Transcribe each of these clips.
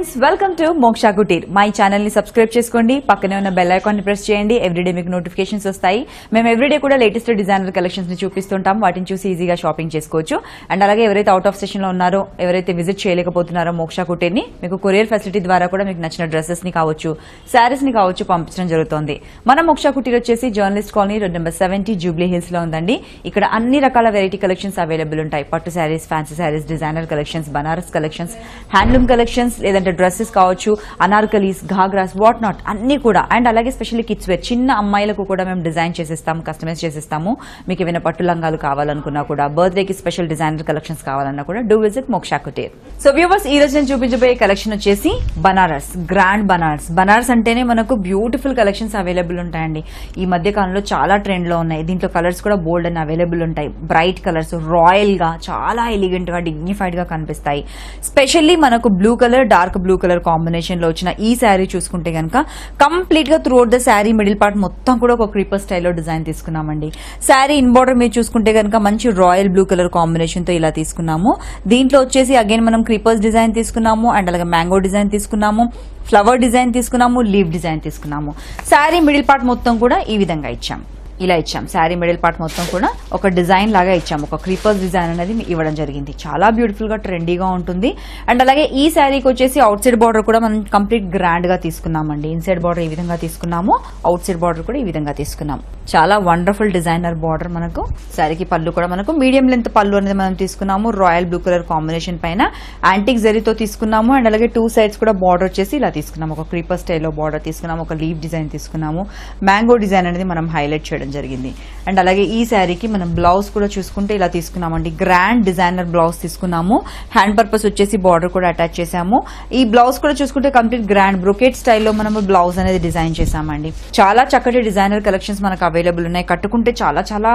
Friends, welcome to Moksha Kutir. My channel ni subscribe cheskondi, pakkane unna bell icon ni press cheyandi. Every day meeku notifications vastayi. Mem every day kuda latest designer collections ni chupistuntam, vatini chusi easyga shopping chesukochu. And alage evaraithe out of station lo unnaro, evaraithe visit cheyalekapotunnaro Moksha Kutir ni meeku courier facility dwara kuda meeku nachina dresses ni kavochu, sarees ni kavochu pampinchadam jarugutundi. Mana Moksha Kutir vachesi Journalist Colony road number 70 Jubilee Hills lo undandi. Ikkada anni rakala variety collections available untayi. Pattu sarees, fancy sarees, designer collections, banaras collections, handloom collections, లేదంటే dresses కావచ్చు, anarkalis, ghagras, what not అన్ని కూడా. And అలాగే specially kids wear, చిన్న అమ్మాయిలకు కూడా మేము design చేసేస్తాము, కస్టమైజ్ చేసేస్తాము. మీకు ఏమైనా పట్టు లంగాలు కావాలనుకున్నా కూడా, బర్త్డేకి స్పెషల్ డిజైనర్ కలెక్షన్స్ కావాలన్నా కూడా do visit Moksha Kutir. So viewers, ఈ రోజు నేను చూపించబోయే కలెక్షన్ వచ్చేసి బనారస్, గ్రాండ్ బనారస్. బనారస్ అంటేనే మనకు బ్యూటిఫుల్ కలెక్షన్స్ అవైలబుల్ ఉంటాయండి. ఈ మధ్య కాలంలో చాలా ట్రెండ్ లో ఉన్నాయి. దీంట్లో కలర్స్ కూడా బోల్డ్ అండ్ అవైలబుల్ ఉంటాయి. బ్రైట్ కలర్స్, రాయల్ గా, చాలా ఎలిగెంట్ గా, డిగ్నిఫైడ్ గా కనిపిస్తాయి. స్పెషల్లీ మనకు blue colour, dark blue colour combination లో వచ్చిన ఈ శారీ చూసుకుంటే కనుక కంప్లీట్ గా throughout the sari middle part మొత్తం కూడా ఒక క్రీపర్ స్టైల్లో డిజైన్ తీసుకున్నామండి. శారీ ఇన్ బోర్డర్ మీరు చూసుకుంటే కనుక మంచి రాయల్ బ్లూ కలర్ కాంబినేషన్ తో ఇలా తీసుకున్నాము. దీంట్లో వచ్చేసి అగైన్ మనం క్రీపర్స్ డిజైన్ తీసుకున్నాము, అండ్ అలాగే మ్యాంగో డిజైన్ తీసుకున్నాము, ఫ్లవర్ డిజైన్ తీసుకున్నాము, లీఫ్ డిజైన్ తీసుకున్నాము. శారీ మిడిల్ పార్ట్ మొత్తం కూడా ఈ విధంగా ఇచ్చాము, ఇలా ఇచ్చాం. శారీ మిడిల్ పార్ట్ మొత్తం కూడా ఒక డిజైన్ లాగా ఇచ్చాము, ఒక క్రీపర్స్ డిజైన్ అనేది ఇవ్వడం జరిగింది. చాలా బ్యూటిఫుల్ గా, ట్రెండీగా ఉంటుంది. అండ్ అలాగే ఈ శారీకి వచ్చేసి అవుట్ సైడ్ బార్డర్ కూడా మనం కంప్లీట్ గ్రాండ్ గా తీసుకున్నామండి. ఇన్సైడ్ బార్డర్ ఈ విధంగా తీసుకున్నాము, అవుట్ సైడ్ బార్డర్ కూడా ఈ విధంగా తీసుకున్నాం. చాలా వండర్ఫుల్ డిజైనర్ బార్డర్ మనకు. శారీకి పళ్ళు కూడా మనకు మీడియం లెంత్ పళ్ళు అనేది మనం తీసుకున్నాము. రాయల్ బ్లూ కలర్ కాంబినేషన్ పైన యాంటిక్ జరీతో తీసుకున్నాము. అండ్ అలాగే టూ సైడ్స్ కూడా బార్డర్ వచ్చేసి ఇలా తీసుకున్నాము. ఒక క్రీపర్ స్టైల్లో బార్డర్ తీసుకున్నాము, ఒక లీఫ్ డిజైన్ తీసుకున్నాము, మ్యాంగో డిజైన్ అనేది మనం హైలైట్ చేయడం జరిగింది. అండ్ అలాగే ఈ శారీకి మనం బ్లౌజ్ కూడా చూసుకుంటే ఇలా తీసుకున్నామండి. గ్రాండ్ డిజైనర్ బ్లౌజ్ తీసుకున్నాము. హ్యాండ్ పర్పస్ వచ్చేసి బార్డర్ కూడా అటాచ్ చేసాము. ఈ బ్లౌజ్ కూడా చూసుకుంటే కంప్లీట్ గ్రాండ్ బ్రొకెట్ స్టైల్లో మనం బ్లౌజ్ అనేది డిజైన్ చేసామండి. చాలా చక్కటి డిజైనర్ కలెక్షన్స్ మనకు అవైలబుల్ ఉన్నాయి. కట్టుకుంటే చాలా చాలా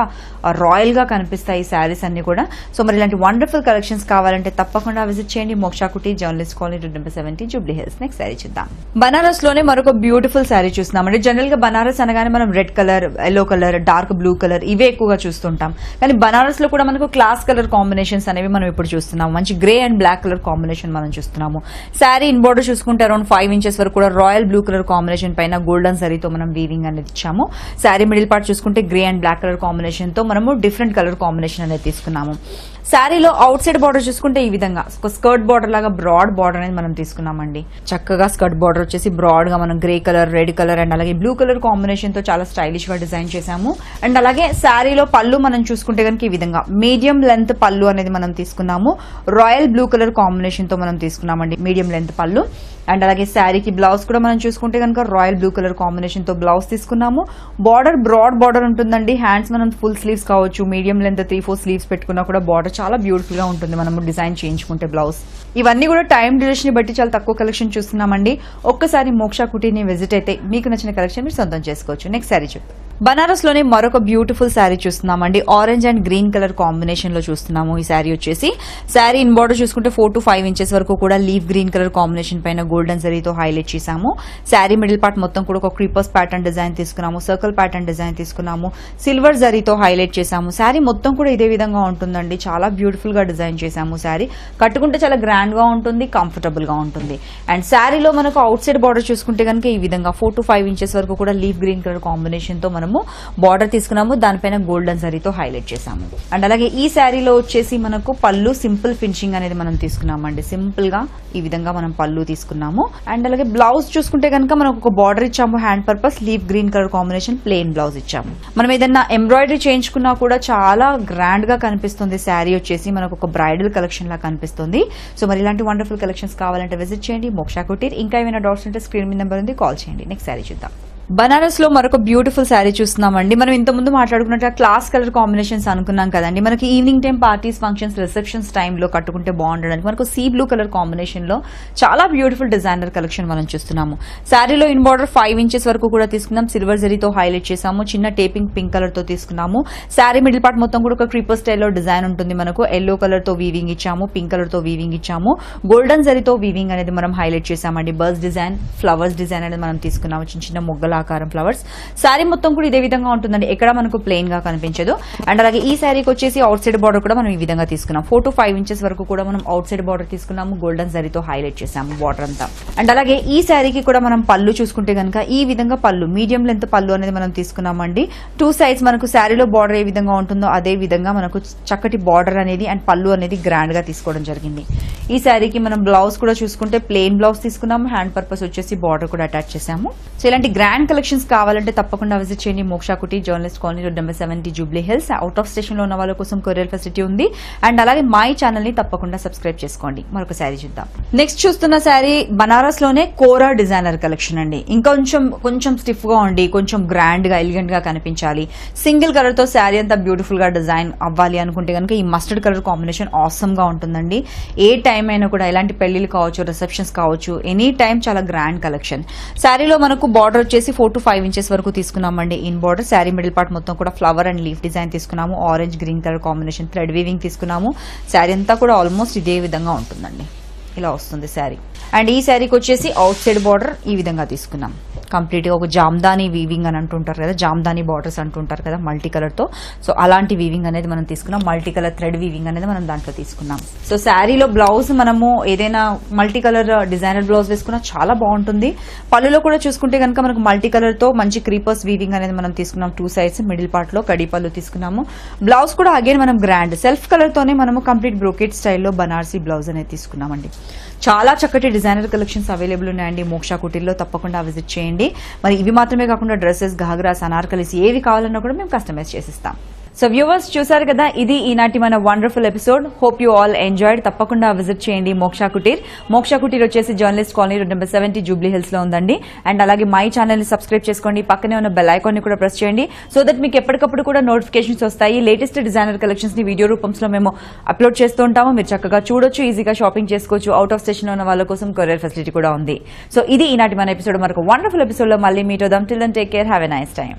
రాయల్ గా కనిపిస్తాయి ఈ శారీస్ అన్ని కూడా. సో మరి ఇలాంటి వండర్ఫుల్ కలెక్షన్స్ కావాలంటే తప్పకుండా విజిట్ చేయండి Moksha Kutir, journalist colony route number 70 Jubilee Hills. Next sari చూద్దాం. బనారస్ లోనే మరొక బ్యూటిఫుల్ శారీ చూస్తున్నామండి. జనరల్ గా బనారస్ అనగానే మనం red colour, yellow colour, dark blue colour ఇవే ఎక్కువగా చూస్తుంటాం. కానీ బనారస్ లో కూడా మనకు క్లాస్ కలర్ కాంబినేషన్స్ అనేవి మనం ఇప్పుడు చూస్తున్నాము. మంచి grey and black colour combination మనం చూస్తున్నాము. శారీ ఇన్ బోర్డర్ చూసుకుంటే అరౌండ్ 5 ఇంచెస్ వరకు కూడా రాయల్ బ్లూ కలర్ కాంబినేషన్ పైన గోల్డెన్ సారీతో మనం వీవింగ్ అనేది ఇచ్చాము. శారీ మిడిల్ పార్ట్ చూసుకుంటే grey and black colour combination తో మనము డిఫరెంట్ కలర్ కాంబినేషన్ అనేది తీసుకున్నాము. శారీలో అవుట్ సైడ్ బార్డర్ చూసుకుంటే ఈ విధంగా స్కర్ట్ బార్డర్ లాగా బ్రాడ్ బార్డర్ అనేది మనం తీసుకున్నామండి. చక్కగా స్కర్ట్ బార్డర్ వచ్చేసి బ్రాడ్ గా మనం grey colour, red colour, and అలాగే బ్లూ కలర్ కాంబినేషన్ తో చాలా స్టైలిష్ గా డిజైన్ చేసాము. అండ్ అలాగే శారీలో పళ్ళు మనం చూసుకుంటే కనుక ఈ విధంగా మీడియం లెంత్ పళ్ళు అనేది మనం తీసుకున్నాము. రాయల్ బ్లూ కలర్ కాంబినేషన్ తో మనం తీసుకున్నామండి మీడియం లెంత్ పళ్ళు. అండ్ అలాగే శారీకి బ్లౌజ్ కూడా మనం చూసుకుంటే కనుక రాయల్ బ్లూ కలర్ కాంబినేషన్ తో బ్లౌజ్ తీసుకున్నాము. బార్డర్ బ్రాడ్ బార్డర్ ఉంటుందండి. హ్యాండ్స్ మనం ఫుల్ స్లీవ్స్ కావచ్చు, మీడియం లెంత్ 3-4 స్లీవ్స్ పెట్టుకున్నా కూడా బార్డర్ చాలా బ్యూటిఫుల్ గా ఉంటుంది మనము డిజైన్ చేయించుకుంటే బ్లౌజ్. ఇవన్నీ కూడా టైం డ్యూరేషన్ బట్టి చాలా తక్కువ కలెక్షన్ చూస్తున్నామండి. ఒక్కసారి మోక్షా కుటీర్ని విజిట్ అయితే మీకు నచ్చిన కలెక్షన్ మీరు సొంతం చేసుకోవచ్చు. నెక్స్ట్ శారీ చూద్దాం. బనారస్ లోనే మరొక బ్యూటిఫుల్ శారీ చూస్తున్నామండి. Orange and green colour combination లో చూస్తున్నాము. ఈ శారీ వచ్చేసి శారీ ఇన్ బోర్డర్ చూసుకుంటే 4-5 ఇంచెస్ వరకు కూడా లీఫ్ గ్రీన్ కలర్ కాంబినేషన్ పైన గోల్డెన్ జరీతో హైలైట్ చేసాము. శారీ మిడిల్ పార్ట్ మొత్తం కూడా ఒక క్రీపర్స్ ప్యాటర్న్ డిజైన్ తీసుకున్నాము, సర్కిల్ ప్యాటర్న్ డిజైన్ తీసుకున్నాము, సిల్వర్ జరీతో హైలైట్ చేసాము. శారీ మొత్తం కూడా ఇదే విధంగా ఉంటుందండి. చాలా బ్యూటిఫుల్ గా డిజైన్ చేసాము. శారీ కట్టుకుంటే చాలా గ్రాండ్ గా ఉంటుంది, కంఫర్టబుల్ గా ఉంటుంది. అండ్ శారీలో మనకు అవుట్ సైడ్ బార్డర్ చూసుకుంటే కనుక ఈ విధంగా 4-5 ఇంచెస్ వరకు కూడా లీఫ్ గ్రీన్ కలర్ కాంబినేషన్ తో మనము బార్డర్ తీసుకున్నాము. దానిపైన గోల్డెన్ సారీతో హైలైట్ చేసాము. అండ్ అలాగే ఈ శారీలో వచ్చేసి మనకు పళ్ళు సింపుల్ ఫినిషింగ్ అనేది మనం తీసుకున్నామండి. సింపుల్ గా ఈ విధంగా మనం పళ్ళు తీసుకున్నాము. అండ్ అలాగే బ్లౌజ్ చూసుకుంటే కనుక మనకు ఒక బార్డర్ ఇచ్చాము. Hand purpose leaf green colour combination plain blouse ఇచ్చాము. మనం ఏదైనా ఎంబ్రాయిడరీ చేయించుకున్నా కూడా చాలా గ్రాండ్ గా కనిపిస్తుంది. శారీ వచ్చేసి మనకు ఒక బ్రైడల్ కలెక్షన్ లా కనిపిస్తుంది. సో మరి ఇలాంటి వండర్ఫుల్ కలెక్షన్స్ కావాలంటే విజిట్ చేయండి మోక్షా కుటీర్. ఇంకా ఏమైనా డౌట్స్ ఉంటే స్క్రీన్ మీద నెంబర్ ఉంది, కాల్ చేయండి. నెక్స్ట్ శారీ చూద్దాం. బనారస్ లో మరొక బ్యూటిఫుల్ శారీ చూస్తున్నామండి. మనం ఇంతకుముందు మాట్లాడుకున్నట్టు క్లాస్ కలర్ కాంబినేషన్స్ అనుకున్నాం కదండి. మనకి evening time parties, functions, receptions టైంలో కట్టుకుంటే బాగుండడానికి మనకు సీ బ్లూ కలర్ కాంబినేషన్ లో చాలా బ్యూటిఫుల్ డిజైనర్ కలెక్షన్ మనం చూస్తున్నాము. శారీలో ఇన్ బార్డర్ 5 ఇంచెస్ వరకు కూడా తీసుకున్నాం. సిల్వర్ జరీతో హైలైట్ చేసాము. చిన్న టేపింగ్ పింక్ కలర్ తో తీసుకున్నాము. శారీ మిడిల్ పార్ట్ మొత్తం కూడా ఒక క్రీపర్ స్టైల్లో డిజైన్ ఉంటుంది మనకు. ఎల్లో కలర్ తో వీవింగ్ ఇచ్చాము, పింక్ కలర్ తో వీవింగ్ ఇచ్చాము, గోల్డెన్ జరీతో వీవింగ్ అనేది మనం హైలైట్ చేసామండి. బర్డ్స్ డిజైన్, ఫ్లవర్స్ డిజైన్ అనేది మనం తీసుకున్నాము. చిన్న చిన్న మొగ్గల ఆకారం ఫ్లవర్స్. సారీ మొత్తం కూడా ఇదే విధంగా ఉంటుందండి, ఎక్కడ మనకు ప్లెయిన్ గా కనిపించదు. అండ్ అలాగే ఈ శారీకి వచ్చేసి అవుట్ సైడ్ బార్డర్ కూడా మనం ఈ విధంగా తీసుకున్నాం. 4 to 5 inches వరకు కూడా మనం అవుట్ సైడ్ బార్డర్ తీసుకున్నాము, గోల్డెన్ శారీతో హైలైట్ చేసాము బార్డర్ అంతా. అండ్ అలాగే ఈ శారీకి కూడా మనం పళ్ళు చూసుకుంటే కనుక ఈ విధంగా పళ్ళు, మీడియం లెంత్ పళ్ళు అనేది మనం తీసుకున్నామండి. 2 sides మనకు శారీలో బార్డర్ ఏ విధంగా ఉంటుందో అదే విధంగా మనకు చక్కటి బార్డర్ అనేది అండ్ పళ్ళు అనేది గ్రాండ్ గా తీసుకోవడం జరిగింది. ఈ శారీకి మనం బ్లౌజ్ కూడా చూసుకుంటే ప్లెయిన్ బ్లౌజ్ తీసుకున్నాము, హ్యాండ్ పర్పస్ వచ్చేసి బార్డర్ కూడా అటాచ్ చేసాము. సో ఇలాంటి గ్రాండ్ కలెక్షన్స్ కావాలంటే తప్పకుండా విజిట్ చేయండి. Moksha Kutir journalist colony road No. 70, Jubilee Hills. Out of station లో ఉన్న వాళ్ళ కోసం కొరియర్ ఫెసిలిటీ ఉంది. అండ్ అలాగే మై ఛానల్ ని తప్పకుండా సబ్స్క్రైబ్ చేసుకోండి. మరొక శారీ చూద్దాం. నెక్స్ట్ చూస్తున్న శారీ బనారస్ లోనే కోరా డిజైనర్ కలెక్షన్ అండి. ఇంకొంచెం స్టిఫ్ గా ఉండి కొంచెం గ్రాండ్ గా ఎలిగెంట్ గా కనిపించాలి, సింగిల్ కలర్ తో శారీ అంతా బ్యూటిఫుల్ గా డిజైన్ అవ్వాలి అనుకుంటే కనుక ఈ మస్టర్డ్ కలర్ కాంబినేషన్ ఆసమ్ గా ఉంటుందండి. ఏ టైం అయినా కూడా ఇలాంటి పెళ్లిలు కావచ్చు, రిసెప్షన్స్ కావచ్చు, ఎనీ టైం చాలా గ్రాండ్ కలెక్షన్. శారీలో మనకు బార్డర్ వచ్చేసి 4 to 5 inches వరకు తీసుకున్నామండి. In border sari middle part మొత్తం కూడా ఫ్లవర్ అండ్ లీఫ్ డిజైన్ తీసుకున్నాము. Orange green colour combination thread weaving తీసుకున్నాము. శారీ అంతా కూడా ఆల్మోస్ట్ ఇదే విధంగా ఉంటుందండి, ఇలా వస్తుంది శారీ. అండ్ ఈ శారీకి వచ్చేసి అవుట్ సైడ్ బార్డర్ ఈ విధంగా తీసుకున్నాం. కంప్లీట్ గా ఒక జామ్దాని వీవింగ్ అని అంటుంటారు కదా, జామ్దాని బార్డర్స్ అంటుంటారు కదా మల్టీ కలర్ తో, సో అలాంటి వీవింగ్ అనేది మనం తీసుకున్నాం. మల్టీ కలర్ థ్రెడ్ వీవింగ్ అనేది మనం దాంట్లో తీసుకున్నాం. సో శారీలో బ్లౌజ్ మనము ఏదైనా మల్టీ కలర్ డిజైనర్ బ్లౌజ్ వేసుకున్నా చాలా బాగుంటుంది. పళ్ళులో కూడా చూసుకుంటే కనుక మనకు మల్టీ కలర్ తో మంచి క్రీపర్స్ వీవింగ్ అనేది మనం తీసుకున్నాం. 2 sides మిడిల్ పార్ట్ లో కడీ పళ్ళు తీసుకున్నాము. బ్లౌజ్ కూడా అగైన్ మనం గ్రాండ్ సెల్ఫ్ కలర్ తోనే మనము కంప్లీట్ బ్రోకెట్ స్టైల్లో బనార్సీ బ్లౌజ్ అనేది తీసుకున్నామండి. చాలా చక్కటి డిజైనర్ కలెక్షన్స్ అవైలబుల్ ఉన్నాయండి మోక్షా కుటీర్లో, తప్పకుండా విజిట్ చేయండి. మరి ఇవి మాత్రమే కాకుండా డ్రెస్సెస్, ఘాగ్రాస్, అనార్కలిస్ ఏవి కావాలన్నా కూడా మేము కస్టమైజ్ చేసిస్తాం. సో వ్యూవర్స్ చూసారు కదా, ఇది ఈనాటి మన wonderful episode. Hope you all enjoyed. తప్పకుండా విజిట్ చేయండి మోక్షా కుటీర్. మోక్షా కుటీర్ వచ్చేసి journalist colony No. 70, Jubilee Hills లో ఉందండి. అండ్ అలాగే మై ఛానల్ ని సబ్స్క్రైబ్ చేసుకోండి, పక్కనే ఉన్న బెల్ ఐకాన్ ని కూడా ప్రెస్ చేయండి, సో దట్ మీకు ఎప్పటికప్పుడు కూడా నోటిఫికేషన్స్ వస్తాయి. లేటెస్ట్ డిజైనర్ కలెక్షన్స్ ని వీడియో రూపంలో మేము అప్లోడ్ చేస్తూ ఉంటాము. మీరు చక్కగా చూడొచ్చు, ఈజీగా షాపింగ్ చేసుకోవచ్చు. అవుట్ ఆఫ్ స్టేషన్ లో ఉన్న వాళ్ళ కోసం కొరియర్ ఫెసిలిటీ కూడా ఉంది. సో ఇది ఈనాటి మన ఎపిసోడ్. మరొక వండర్ఫుల్ ఎపిసోడ్ లో మళ్ళీ మీట్ అవుదాం. Till then take care, have a nice time.